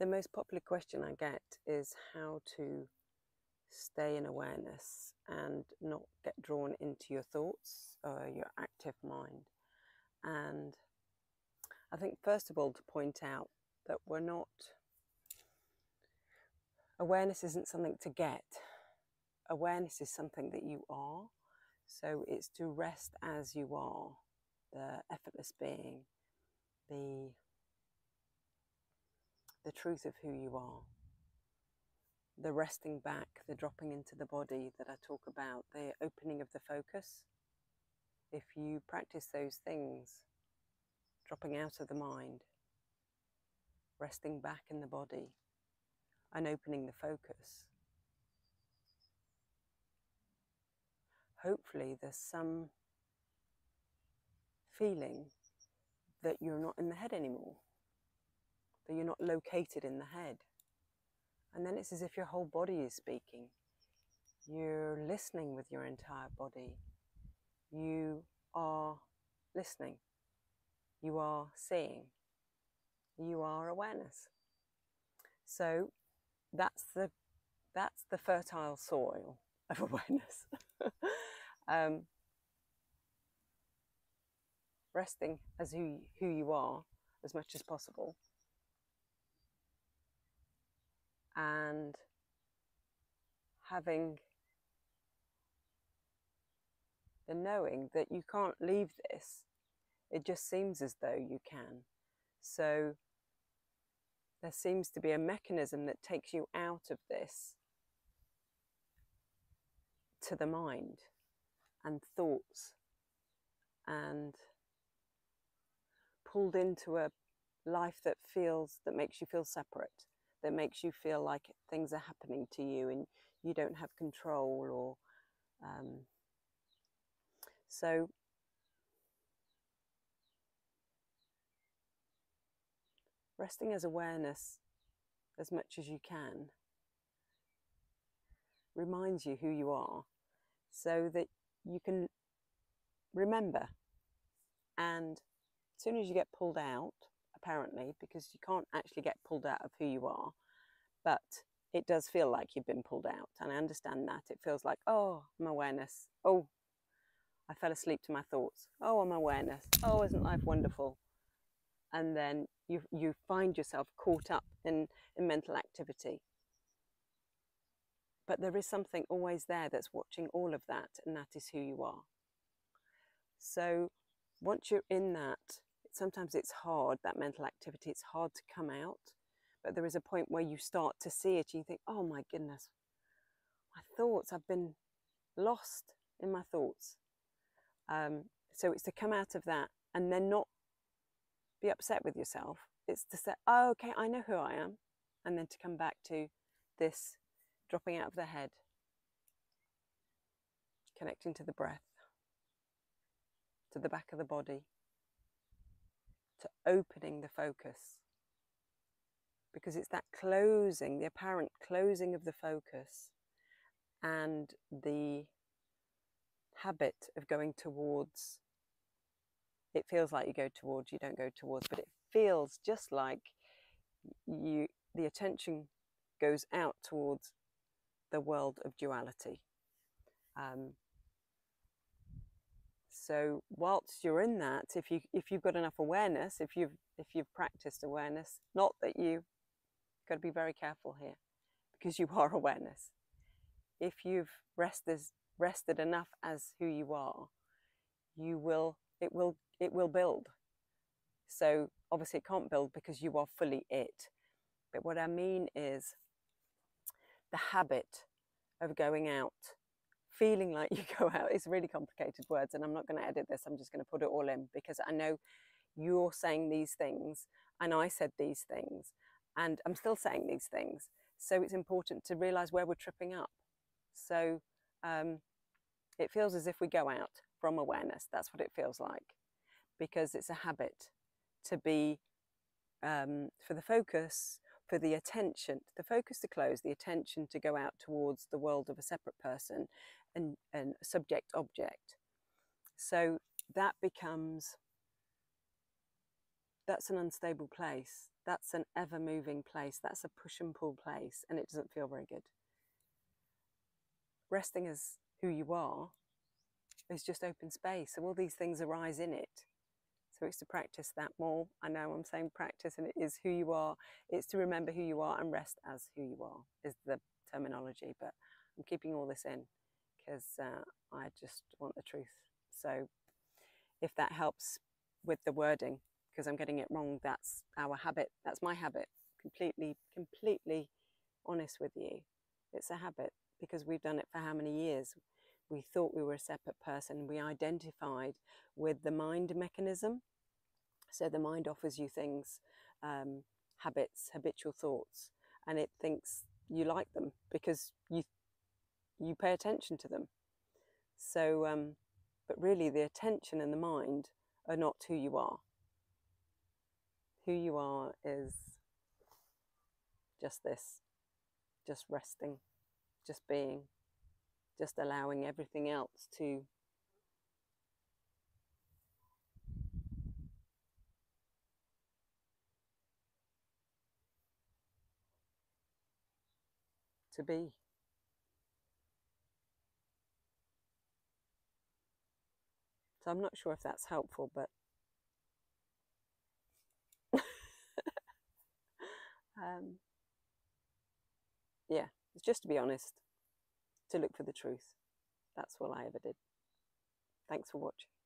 The most popular question I get is how to stay in awareness and not get drawn into your thoughts or your active mind. And I think first of all to point out that we're not, awareness isn't something to get. Awareness is something that you are. So it's to rest as you are, the effortless being, the truth of who you are. The resting back, the dropping into the body that I talk about, the opening of the focus. If you practice those things, dropping out of the mind, resting back in the body, and opening the focus. Hopefully there's some feeling that you're not in the head anymore, that you're not located in the head. And then it's as if your whole body is speaking. You're listening with your entire body. You are listening. You are seeing. You are awareness. So that's the fertile soil of awareness. Resting as who you are as much as possible. And having the knowing that you can't leave this, it just seems as though you can. So there seems to be a mechanism that takes you out of this to the mind and thoughts and pulled into a life that makes you feel separate. That makes you feel like things are happening to you and you don't have control, or so resting as awareness as much as you can reminds you who you are, so that you can remember. And as soon as you get pulled out, apparently, because you can't actually get pulled out of who you are, but it does feel like you've been pulled out, and I understand that. It feels like, oh, I'm awareness, oh, I fell asleep to my thoughts, oh, I'm awareness, oh, isn't life wonderful? And then you find yourself caught up in mental activity. But there is something always there that's watching all of that, and that is who you are. So once you're in that, sometimes it's hard, that mental activity, it's hard to come out. But there is a point where you start to see it and you think, oh my goodness, my thoughts, I've been lost in my thoughts. So it's to come out of that and then not be upset with yourself. It's to say, oh, okay, I know who I am. And then to come back to this dropping out of the head, connecting to the breath, to the back of the body, to opening the focus, because it's that closing, the apparent closing of the focus and the habit of going towards, it feels like you go towards, you don't go towards, but it feels just like the attention goes out towards the world of duality. So whilst you're in that, if you've got enough awareness, if you've practiced awareness, not that you've got to be very careful here, because you are awareness. If you've rested enough as who you are, it will build. So obviously it can't build because you are fully it. But what I mean is the habit of going out, feeling like you go out. It's really complicated words, and I'm not going to edit this. I'm just going to put it all in, because I know you're saying these things and I said these things and I'm still saying these things. So it's important to realise where we're tripping up. So it feels as if we go out from awareness. That's what it feels like, because it's a habit to be, for the focus, for the attention, the focus to close, the attention to go out towards the world of a separate person and subject object. So that becomes that's an unstable place. That's an ever-moving place. That's a push and pull place, and it doesn't feel very good. Resting as who you are is just open space. So all these things arise in it. So it's to practice that more. I know I'm saying practice, and it is who you are. It's to remember who you are and rest as who you are is the terminology. But I'm keeping all this in because I just want the truth. So if that helps with the wording, because I'm getting it wrong, that's our habit. That's my habit. Completely honest with you. It's a habit because we've done it for how many years? We thought we were a separate person. We identified with the mind mechanism. So the mind offers you things, habits, habitual thoughts, and it thinks you like them because you pay attention to them. So, but really the attention and the mind are not who you are. Who you are is just this, just resting, just being, just allowing everything else to be. So I'm not sure if that's helpful, but yeah, it's just to be honest, to look for the truth. That's all I ever did. Thanks for watching.